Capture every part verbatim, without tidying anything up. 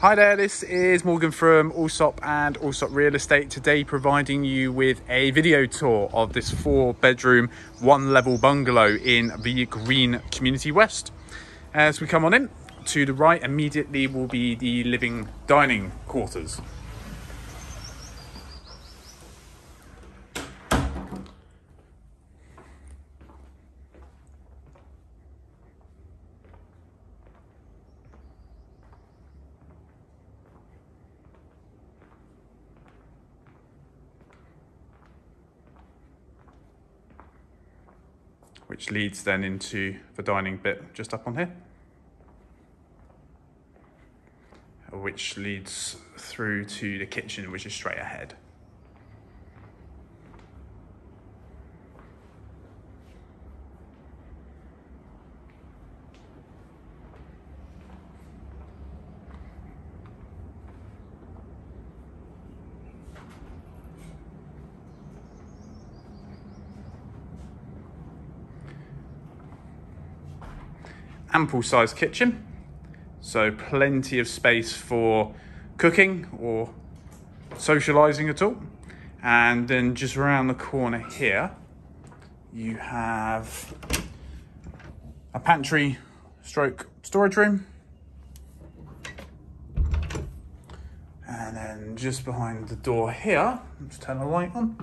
Hi there, this is Morgan from Allsopp and Allsopp Real Estate, today providing you with a video tour of this four bedroom, one level bungalow in the Green Community West. As we come on in, to the right immediately will be the living dining quarters. Which leads then into the dining bit just up on here, which leads through to the kitchen, which is straight ahead. Ample sized kitchen, so plenty of space for cooking or socializing at all. And then just around the corner here you have a pantry stroke storage room, and then just behind the door here, let's turn the light on,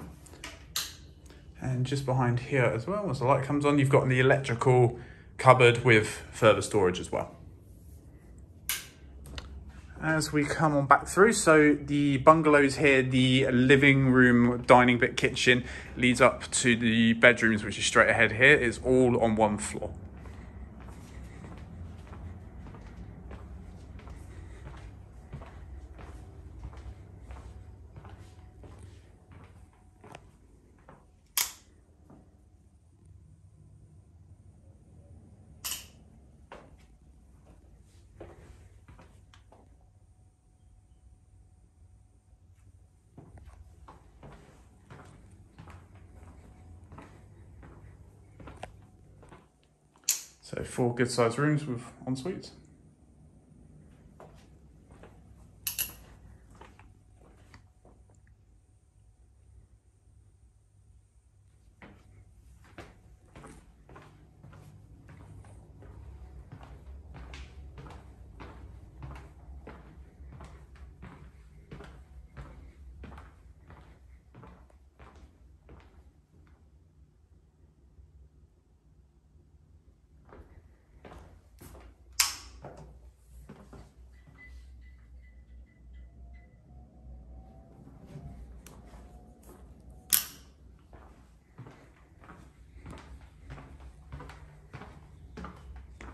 and just behind here as well, as the light comes on, you've got the electrical cupboard with further storage as well. As we come on back through, so the bungalows here, the living room, dining bit, kitchen leads up to the bedrooms, which is straight ahead here. It's all on one floor. So four good sized rooms with en-suites.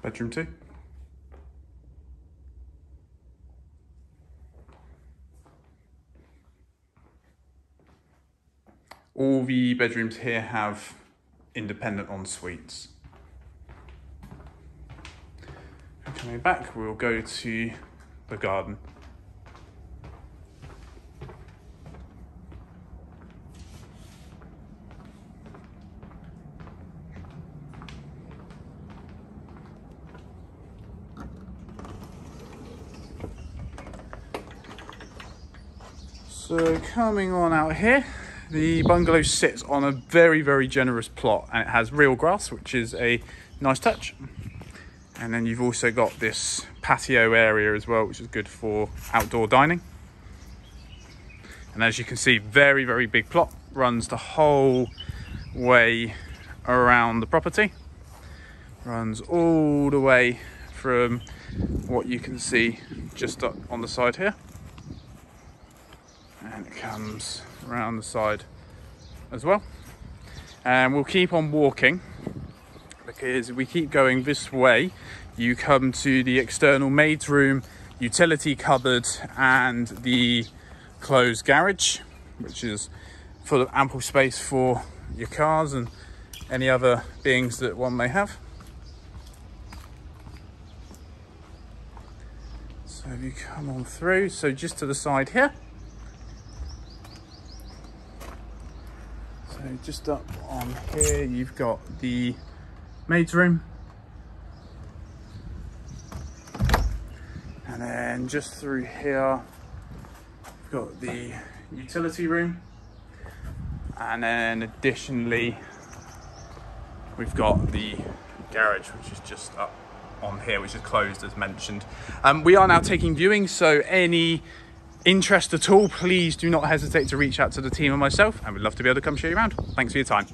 Bedroom two. All the bedrooms here have independent en suites. Coming back, we'll go to the garden. So coming on out here, the bungalow sits on a very, very generous plot, and it has real grass, which is a nice touch. And then you've also got this patio area as well, which is good for outdoor dining. And as you can see, very, very big plot, runs the whole way around the property, runs all the way from what you can see just up on the side here. And it comes around the side as well. And we'll keep on walking, because if we keep going this way, you come to the external maid's room, utility cupboard, and the closed garage, which is full of ample space for your cars and any other things that one may have. So if you come on through, so just to the side here, so just up on here, you've got the maid's room. And then And just through here, we've got the utility room. And then additionally, we've got the garage, which is just up on here, which is closed as mentioned. Um, we are now taking viewings, so any interest at all, please do not hesitate to reach out to the team or myself, and we'd love to be able to come show you around. Thanks for your time.